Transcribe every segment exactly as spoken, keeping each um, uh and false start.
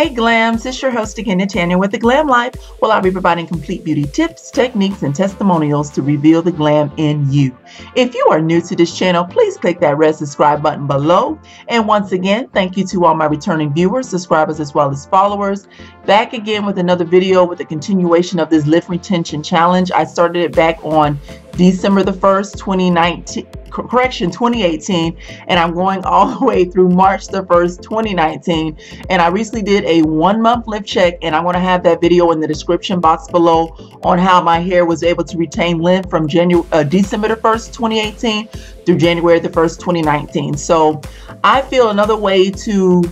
Hey Glams, it's your host again, Tanya with The Glam Life, where I'll be providing complete beauty tips, techniques, and testimonials to reveal the glam in you. If you are new to this channel, please click that red subscribe button below. And once again, thank you to all my returning viewers, subscribers, as well as followers. Back again with another video with a continuation of this Lift Retention Challenge. I started it back on December the first, twenty nineteen, correction, twenty eighteen, and I'm going all the way through March the first, twenty nineteen. And I recently did a one month lift check, and I'm going to have that video in the description box below on how my hair was able to retain length from January, uh, December the first, twenty eighteen through January the first, twenty nineteen. So I feel another way to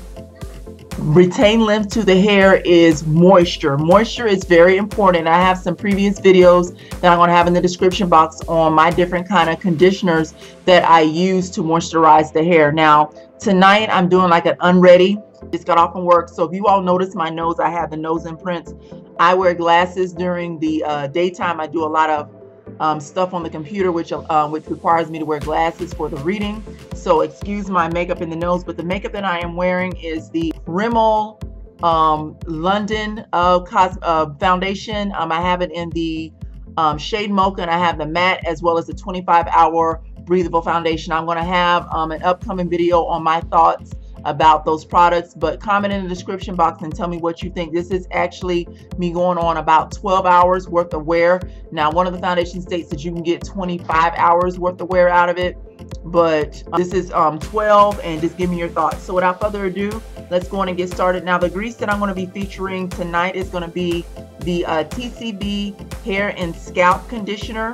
retain length to the hair is moisture. Moisture is very important. I have some previous videos that I'm going to have in the description box on my different kind of conditioners that I use to moisturize the hair. Now, tonight I'm doing like an unready. Just got off from work. So if you all notice my nose, I have the nose imprints. I wear glasses during the uh, daytime. I do a lot of Um, stuff on the computer, which uh, which requires me to wear glasses for the reading. So excuse my makeup in the nose, but the makeup that I am wearing is the Rimmel um, London uh, Cos uh, Foundation. Um, I have it in the um, shade Mocha, and I have the matte as well as the twenty-five hour breathable foundation. I'm going to have um, an upcoming video on my thoughts about those products, but comment in the description box and tell me what you think. This is actually me going on about twelve hours worth of wear. Now, one of the foundation states that you can get twenty-five hours worth of wear out of it, but um, this is um, twelve, and just give me your thoughts. So without further ado, let's go on and get started. Now, the grease that I'm going to be featuring tonight is going to be the uh, T C B hair and scalp conditioner,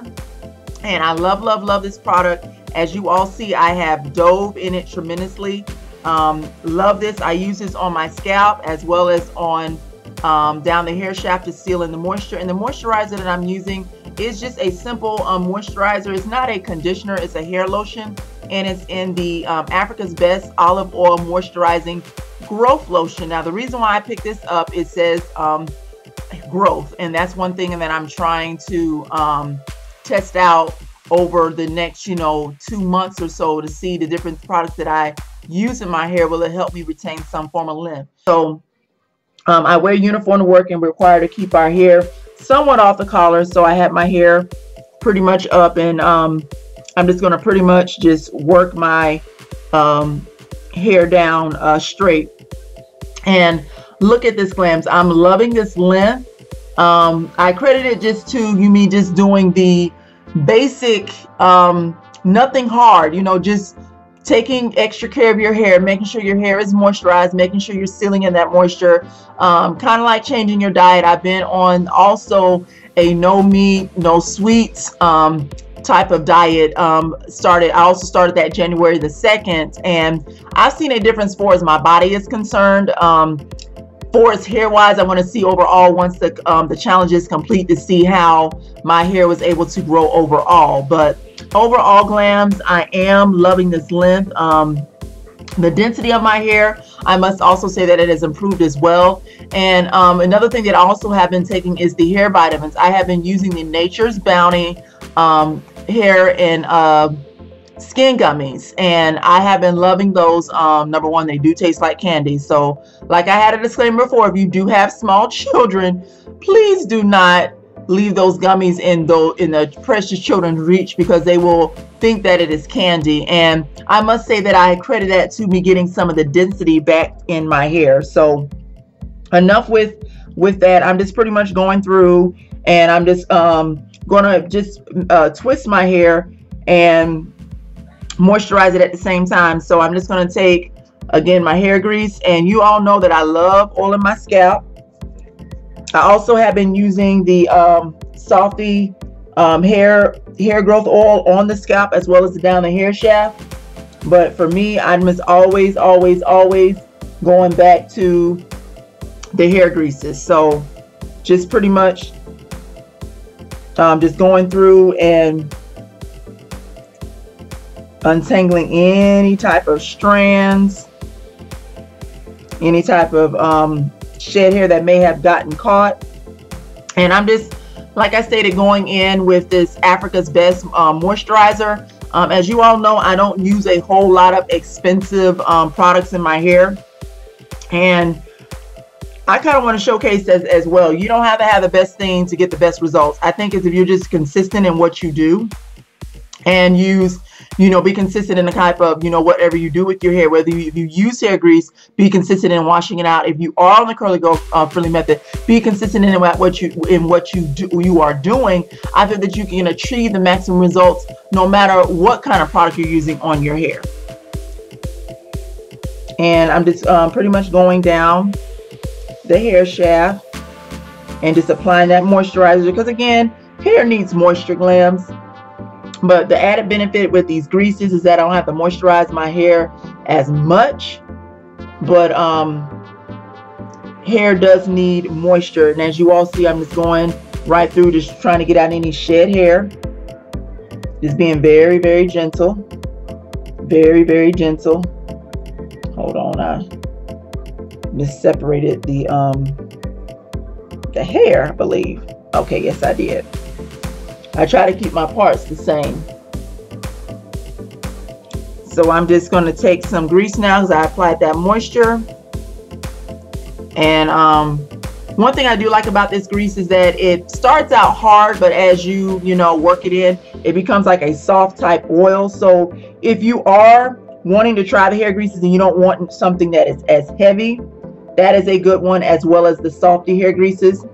and I love love love this product. As you all see, I have Dove in it tremendously. Um, love this. I use this on my scalp as well as on um, down the hair shaft to seal in the moisture. And the moisturizer that I'm using is just a simple um, moisturizer. It's not a conditioner, it's a hair lotion, and it's in the um, Africa's Best olive oil moisturizing growth lotion. Now, the reason why I picked this up, it says um, growth, and that's one thing that I'm trying to um, test out over the next, you know, two months or so, to see the different products that I using my hair. Will it help me retain some form of length? So um, I wear uniform to work and required to keep our hair somewhat off the collar, so I had my hair pretty much up, and um, I'm just going to pretty much just work my um, hair down uh, straight. And look at this, Glams, I'm loving this length. um, I credit it just to you me just doing the basic, um, nothing hard, you know, just taking extra care of your hair, making sure your hair is moisturized, making sure you're sealing in that moisture, um, kind of like changing your diet. I've been on also a no meat, no sweets um, type of diet. Um, started. I also started that January the second, and I've seen a difference for as my body is concerned. Um, for as hair wise, I want to see overall once the, um, the challenge is complete, to see how my hair was able to grow overall. But overall, Glams, I am loving this length. Um, the density of my hair, I must also say that it has improved as well. And um, another thing that I also have been taking is the hair vitamins. I have been using the Nature's Bounty um, hair and uh, skin gummies, and I have been loving those. Um, number one, they do taste like candy. So like I had a disclaimer before, if you do have small children, please do not leave those gummies in though in the precious children's reach, because they will think that it is candy. And I must say that I credit that to me getting some of the density back in my hair. So enough with with that. I'm just pretty much going through, and I'm just um gonna just uh, twist my hair and moisturize it at the same time. So I'm just gonna take again my hair grease, and you all know that I love oiling my scalp. I also have been using the um, Softy um, hair hair growth oil on the scalp as well as down the hair shaft. But for me, I must always, always, always going back to the hair greases. So just pretty much um, just going through and untangling any type of strands, any type of um, shed hair that may have gotten caught. And I'm just, like I stated, going in with this Africa's Best um, moisturizer. Um, as you all know, I don't use a whole lot of expensive um, products in my hair, and I kind of want to showcase as, as well. You don't have to have the best thing to get the best results. I think is if you're just consistent in what you do and use, you know, be consistent in the type of, you know, whatever you do with your hair, whether you, if you use hair grease, be consistent in washing it out. If you are on the curly go uh, frilly method, be consistent in what you, in what you do, you are doing. I think that you can achieve the maximum results no matter what kind of product you're using on your hair. And I'm just um, pretty much going down the hair shaft and just applying that moisturizer, because again, hair needs moisture, glams. But the added benefit with these greases is that I don't have to moisturize my hair as much, but um, hair does need moisture. And as you all see, I'm just going right through, just trying to get out any shed hair, just being very, very gentle, very, very gentle. Hold on, I just separated the um the hair, I believe. Okay, yes I did. I try to keep my parts the same. So I'm just going to take some grease now because I applied that moisture. And um one thing I do like about this grease is that it starts out hard, but as you you know work it in, it becomes like a soft type oil. So if you are wanting to try the hair greases and you don't want something that is as heavy, that is a good one, as well as the Softy hair greases.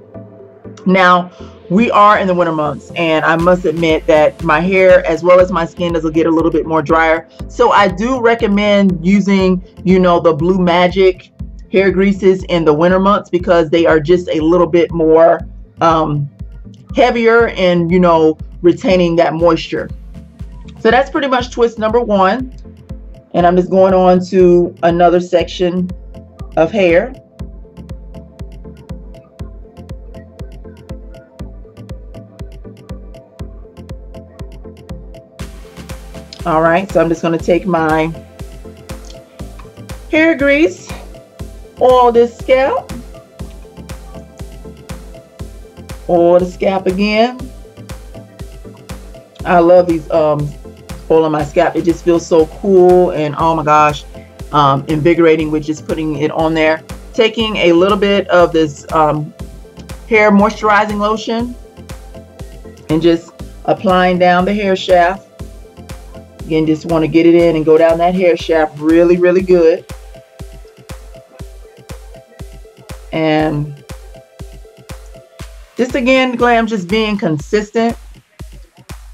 Now, we are in the winter months, and I must admit that my hair as well as my skin does get a little bit more drier. So I do recommend using, you know, the Blue Magic hair greases in the winter months, because they are just a little bit more um, heavier and, you know, retaining that moisture. So that's pretty much twist number one. And I'm just going on to another section of hair. All right, so I'm just going to take my hair grease, oil this scalp, oil the scalp again. I love these um oil on my scalp. It just feels so cool, and oh my gosh, um, invigorating with just putting it on there. Taking a little bit of this um, hair moisturizing lotion and just applying down the hair shaft. Again, just want to get it in and go down that hair shaft really, really good. And just again, glam, just being consistent.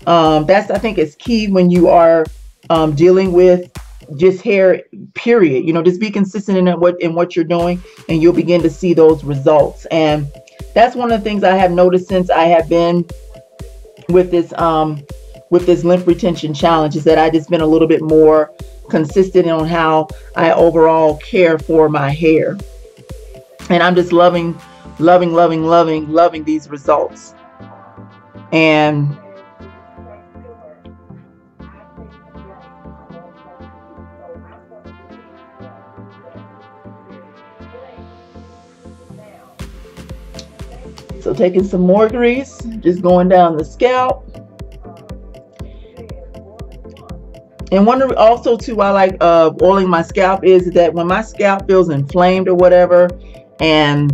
Um, that's, I think, is key when you are um, dealing with just hair, period. You know, just be consistent in what in what you're doing, and you'll begin to see those results. And that's one of the things I have noticed since I have been with this um, with this lymph retention challenge, is that I just been a little bit more consistent on how I overall care for my hair. And I'm just loving, loving, loving, loving, loving these results. And so taking some more grease, just going down the scalp. And one of, also too, I like uh, oiling my scalp is that when my scalp feels inflamed or whatever, and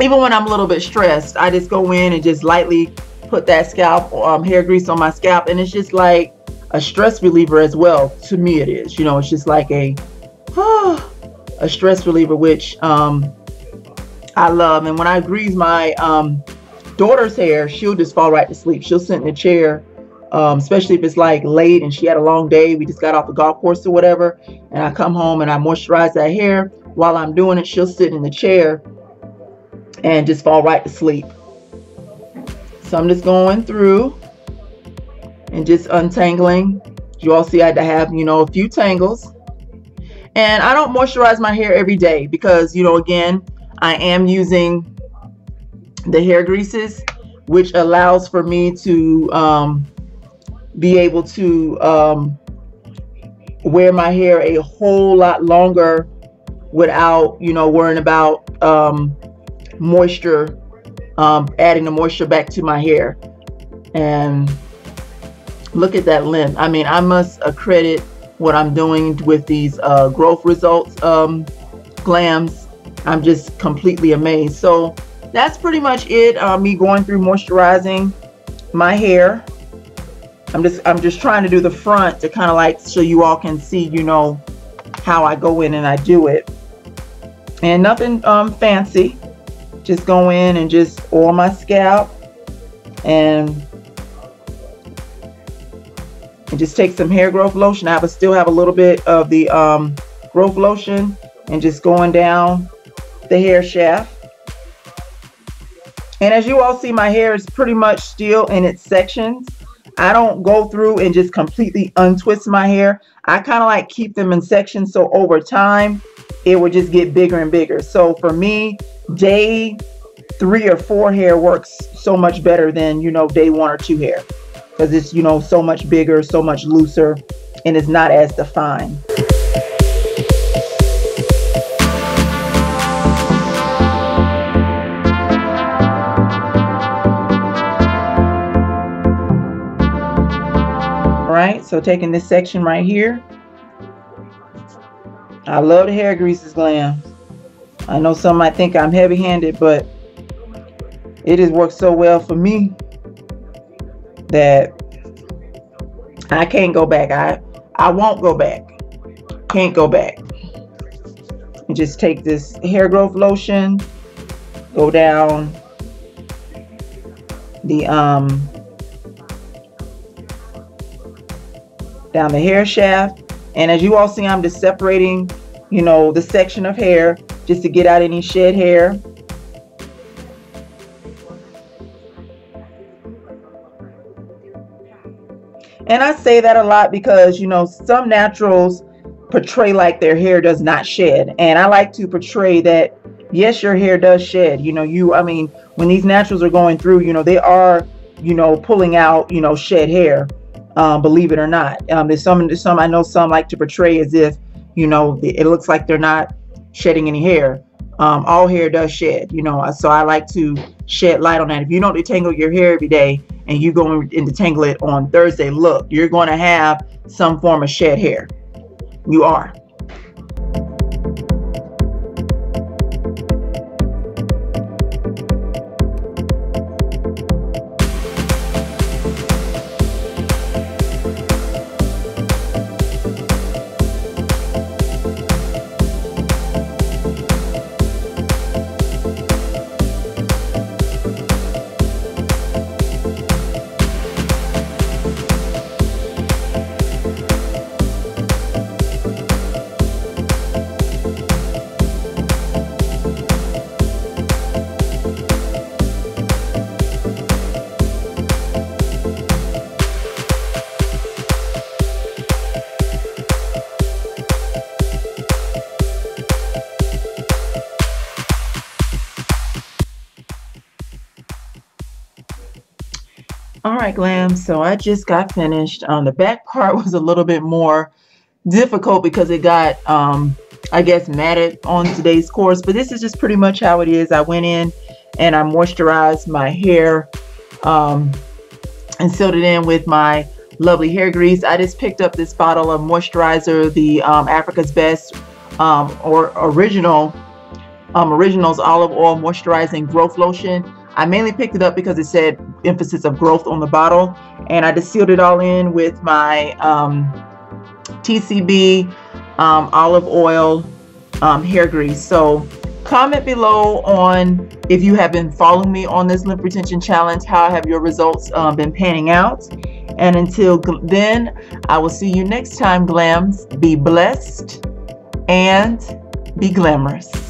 even when I'm a little bit stressed, I just go in and just lightly put that scalp um, hair grease on my scalp, and it's just like a stress reliever as well. To me, it is. You know, it's just like a oh, a stress reliever, which um, I love. And when I grease my um, daughter's hair, she'll just fall right to sleep. She'll sit in the chair, um, especially if it's like late and she had a long day. We just got off the golf course or whatever, and I come home and I moisturize that hair. While I'm doing it, she'll sit in the chair and just fall right to sleep. So I'm just going through and just untangling. You all see I have, you know, a few tangles. And I don't moisturize my hair every day because, you know, again, I am using the hair greases, which allows for me to um, be able to um, wear my hair a whole lot longer without, you know, worrying about um, moisture, um, adding the moisture back to my hair. And look at that length. I mean, I must credit what I'm doing with these uh, growth results um, glams. I'm just completely amazed. So that's pretty much it. Uh, me going through moisturizing my hair. I'm just I'm just trying to do the front to kind of like so you all can see, you know, how I go in and I do it. And nothing um, fancy. Just go in and just oil my scalp and and just take some hair growth lotion. I would still have a little bit of the um, growth lotion and just going down the hair shaft. And as you all see, my hair is pretty much still in its sections. I don't go through and just completely untwist my hair. I kind of like keep them in sections, so over time it would just get bigger and bigger. So for me, day three or four hair works so much better than, you know, day one or two hair, because it's, you know, so much bigger, so much looser, and it's not as defined. Right, so taking this section right here, I love the hair greases glam. I know some might think I'm heavy-handed, but it has worked so well for me that I can't go back. I I won't go back. Can't go back. And just take this hair growth lotion, go down the um. down the hair shaft. And as you all see, I'm just separating, you know, the section of hair just to get out any shed hair. And I say that a lot because, you know, some naturals portray like their hair does not shed, and I like to portray that yes, your hair does shed. You know, you I mean, when these naturals are going through, you know, they are, you know, pulling out, you know, shed hair. Um, believe it or not, um, there's some, there's some, I know some like to portray as if, you know, it looks like they're not shedding any hair. Um, all hair does shed, you know, so I like to shed light on that. If you don't detangle your hair every day and you go and detangle it on Thursday, look, you're going to have some form of shed hair. You are. All right, glam, so I just got finished. Um, the back part was a little bit more difficult because it got, um, I guess, matted on today's course, but this is just pretty much how it is. I went in and I moisturized my hair um, and sealed it in with my lovely hair grease. I just picked up this bottle of moisturizer, the um, Africa's Best um, or original, um, Originals Olive Oil Moisturizing Growth Lotion. I mainly picked it up because it said emphasis of growth on the bottle, and I just sealed it all in with my um, T C B um, olive oil um, hair grease. So comment below on if you have been following me on this lymph retention challenge, how have your results um, been panning out? And until then, I will see you next time, glams. Be blessed and be glamorous.